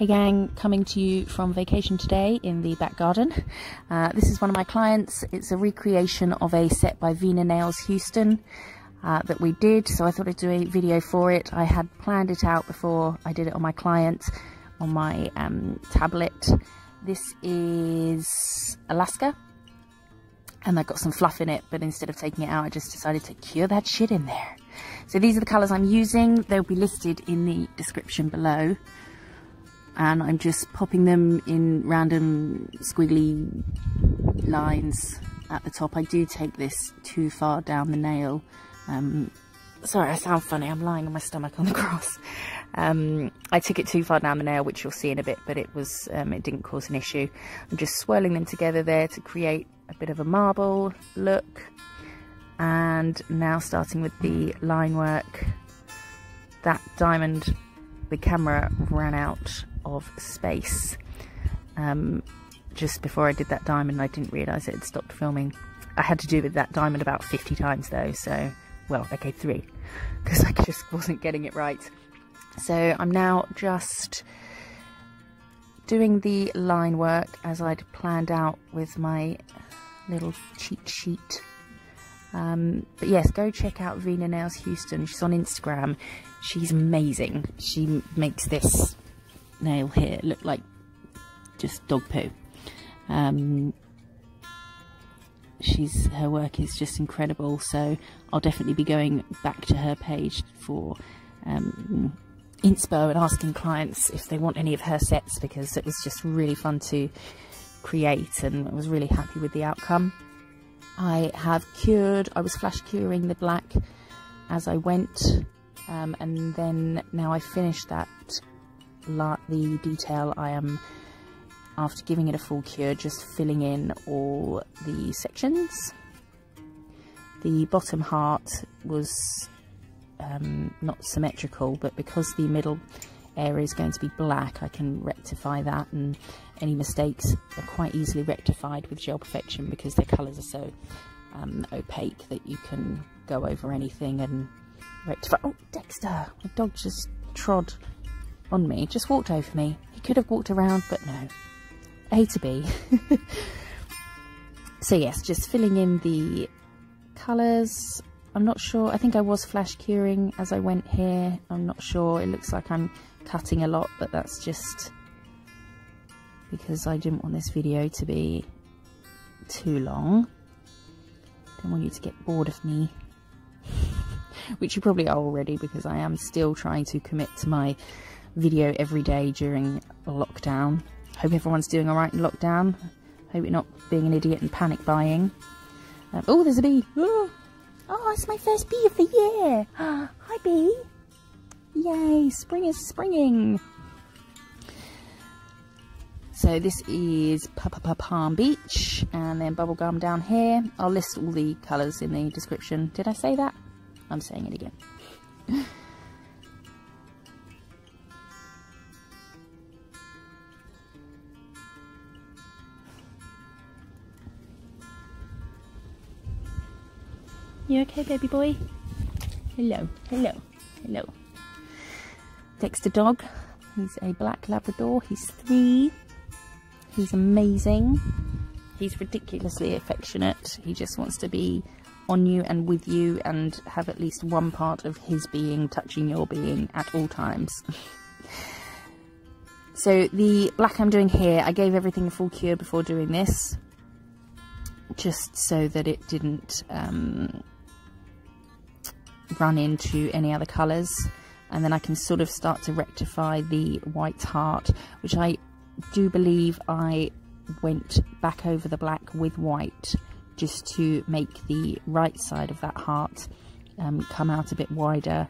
Hey gang, coming to you from vacation today in the back garden. This is one of my clients. It's a recreation of a set by Vina Nails Houston that we did, so I thought I'd do a video for it. I had planned it out before I did it on my client, on my tablet. This is Alaska, and I got some fluff in it, but instead of taking it out, I just decided to cure that shit in there. So these are the colours I'm using. They'll be listed in the description below. And I'm just popping them in random squiggly lines at the top. I do take this too far down the nail. Sorry, I sound funny. I'm lying on my stomach on the cross. I took it too far down the nail, which you'll see in a bit, but it didn't cause an issue. I'm just swirling them together there to create a bit of a marble look. And now starting with the line work, that diamond, the camera ran out of space. Just before I did that diamond, I didn't realise it had stopped filming. I had to do with that diamond about 50 times though, so, well, okay, 3, because I just wasn't getting it right. So I'm now just doing the line work as I'd planned out with my little cheat sheet. But yes, go check out Vina Nails Houston. She's on Instagram. She's amazing. She makes this nail here look like just dog poo. Her work is just incredible, so I'll definitely be going back to her page for inspo and asking clients if they want any of her sets, because it was just really fun to create and I was really happy with the outcome. I have cured, I was flash curing the black as I went, and then now I finished that, the detail. I am, after giving it a full cure, just filling in all the sections. The bottom heart was not symmetrical, but because the middle area is going to be black, I can rectify that, and any mistakes are quite easily rectified with Gel Perfection because their colours are so opaque that you can go over anything and rectify. Oh, Dexter! The dog just trod on me, just walked over me. He could have walked around, but no. A to B. So yes, just filling in the colours. I'm not sure, I think I was flash curing as I went here. I'm not sure, it looks like I'm cutting a lot, but that's just because I didn't want this video to be too long. I don't want you to get bored of me, which you probably are already, because I am still trying to commit to my video every day during lockdown. Hope everyone's doing alright in lockdown. Hope you're not being an idiot and panic buying. Oh, there's a bee! Oh. Oh, it's my first bee of the year! Hi, bee! Yay, spring is springing! So this is Palm Beach, and then bubblegum down here. I'll list all the colours in the description. Did I say that? I'm saying it again. You okay, baby boy? Hello, hello, hello. Dexter dog, he's a black Labrador, he's 3. He's amazing. He's ridiculously affectionate. He just wants to be on you and with you and have at least one part of his being touching your being at all times. So the black I'm doing here, I gave everything a full cure before doing this, just so that it didn't run into any other colours, and then I can sort of start to rectify the white heart, which I do believe I went back over the black with white just to make the right side of that heart come out a bit wider,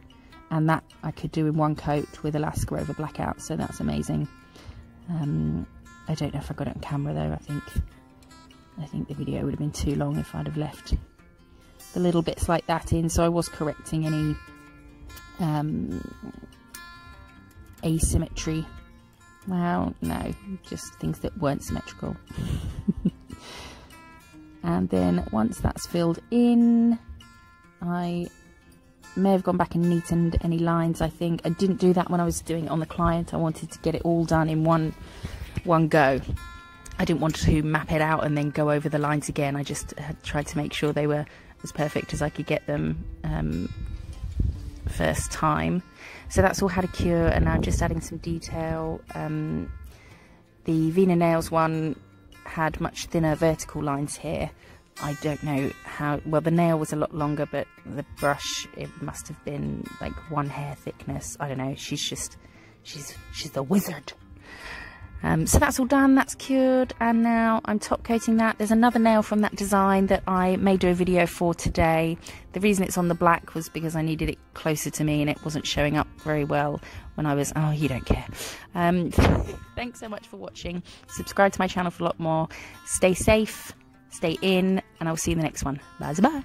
and that I could do in one coat with Alaska over blackout, so that's amazing. I don't know if I got it on camera though. I think the video would have been too long if I'd have left the little bits like that in, so I was correcting any asymmetry. Well, no, just things that weren't symmetrical. And then once that's filled in, I may have gone back and neatened any lines. I think I didn't do that when I was doing it on the client. I wanted to get it all done in one go. I didn't want to map it out and then go over the lines again. I just had tried to make sure they were as perfect as I could get them first time. So that's all had a cure, and now I'm just adding some detail. The Vina Nails one had much thinner vertical lines here. I don't know how, well, the nail was a lot longer, but the brush, it must have been like one hair thickness. I don't know, she's the wizard. So that's all done, that's cured, and now I'm top coating that. There's another nail from that design that I may do a video for today. The reason it's on the black was because I needed it closer to me and it wasn't showing up very well when I was, oh, you don't care. Thanks so much for watching. Subscribe to my channel for a lot more. Stay safe, stay in, and I'll see you in the next one. Bye-bye.